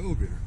over here.